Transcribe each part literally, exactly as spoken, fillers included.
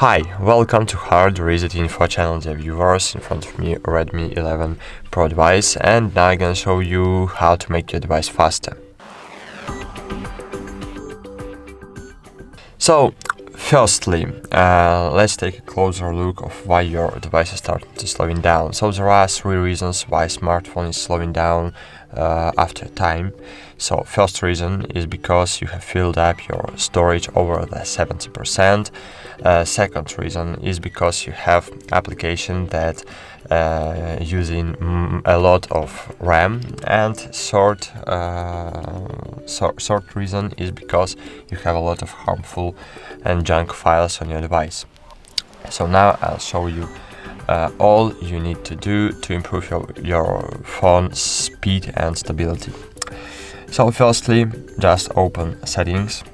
Hi, welcome to Hard Reset Info channel, dear viewers. In front of me Redmi eleven Pro device, and now I'm gonna show you how to make your device faster. So firstly, uh, let's take a closer look of why your device is starting to slowing down. So there are three reasons why smartphone is slowing down uh, after time. So first reason is because you have filled up your storage over the seventy percent. Uh, second reason is because you have application that uh, using mm, a lot of RAM. And third, uh, so, third reason is because you have a lot of harmful and junk files on your device. So now I'll show you uh, all you need to do to improve your, your phone's speed and stability. So firstly, just open settings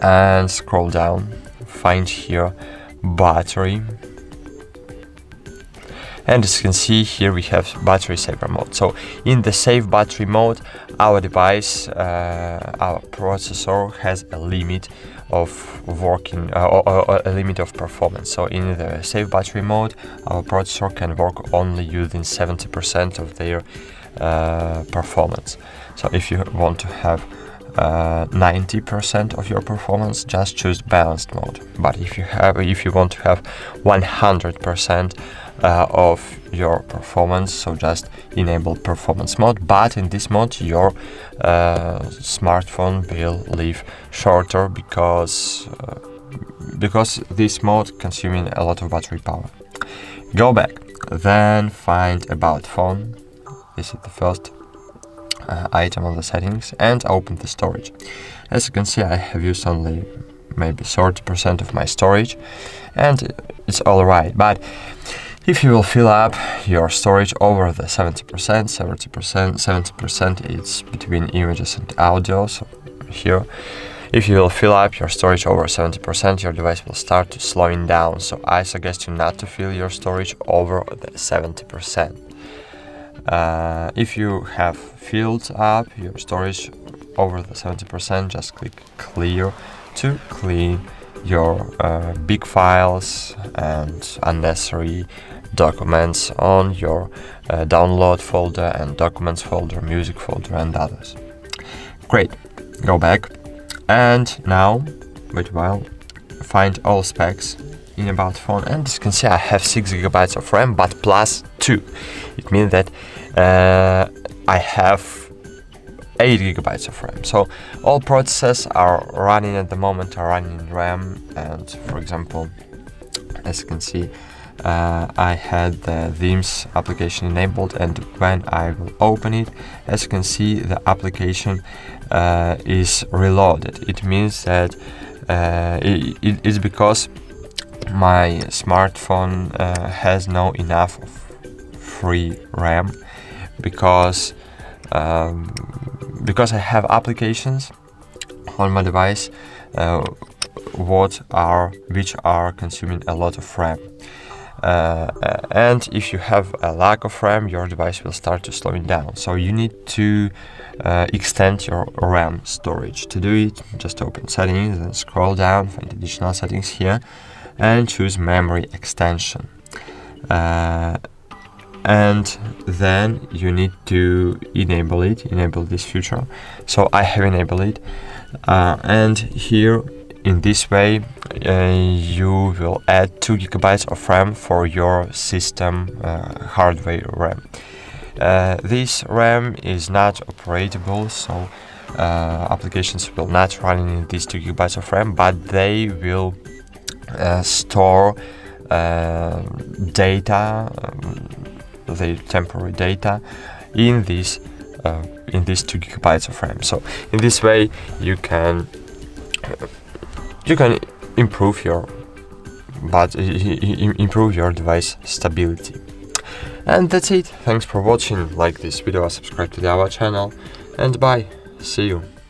and scroll down, find here battery, and as you can see here we have battery saver mode. So in the save battery mode our device, uh, our processor has a limit of working uh, or, or a limit of performance. So in the save battery mode our processor can work only using seventy percent of their uh, performance. So if you want to have ninety percent uh, of your performance, just choose balanced mode. But if you have, if you want to have one hundred percent uh, of your performance, so just enable performance mode. But in this mode, your uh, smartphone will live shorter because uh, because this mode consuming a lot of battery power. Go back, then find about phone. This is the first Uh, item of the settings, and open the storage. As you can see, I have used only maybe thirty percent of my storage, and it's all right. But if you will fill up your storage over the seventy percent, seventy percent, seventy percent, it's between images and audio. So here, if you will fill up your storage over seventy percent, your device will start to slowing down. So I suggest you not to fill your storage over the seventy percent. Uh, if you have filled up your storage over the seventy percent, just click clear to clean your uh, big files and unnecessary documents on your uh, download folder and documents folder, music folder and others. Great, go back, and now wait a while, find all specs in about phone, and as you can see I have six gigabytes of RAM, but plus two. It means that uh, I have eight gigabytes of RAM. So all processes are running at the moment are running in RAM, and for example, as you can see, uh, I had the themes application enabled, and when I will open it, as you can see, the application uh, is reloaded. It means that uh, it, it is because my smartphone uh, has no enough of free RAM, because um, because I have applications on my device uh, what are which are consuming a lot of RAM, uh, and if you have a lack of RAM your device will start to slowing down. So you need to uh, extend your RAM storage. To do it, just open settings and scroll down, find additional settings here, and choose memory extension, uh, and then you need to enable it, enable this feature. So I have enabled it, uh, and here in this way uh, you will add two gigabytes of RAM for your system uh, hardware RAM. Uh, this RAM is not operatable, so uh, applications will not run in these two gigabytes of RAM, but they will Uh, store uh, data, um, the temporary data, in this uh, in these two gigabytes of RAM. So in this way you can uh, you can improve your but uh, improve your device stability. And that's it. Thanks for watching. Like this video, subscribe to our channel, and bye. See you.